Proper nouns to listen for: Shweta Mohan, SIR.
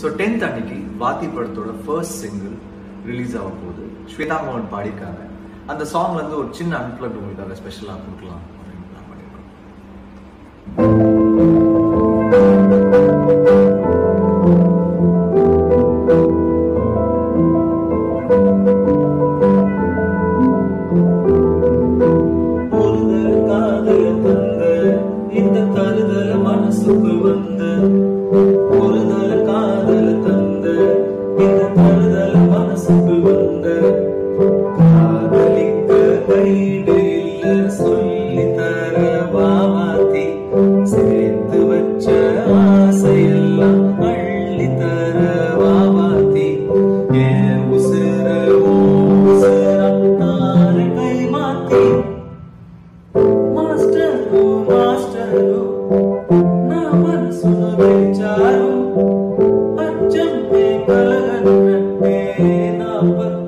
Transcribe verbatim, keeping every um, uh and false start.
So tenth அன்னைக்கு வாத்தி படத்தோட first single release ஆக போகுது. Shweta Mohan பாடிருக்காங்க. அந்த சாங் வந்து ஒரு சின்ன unplugged உங்களுக்காக ஸ்பெஷலா கொடுக்கலாம். Number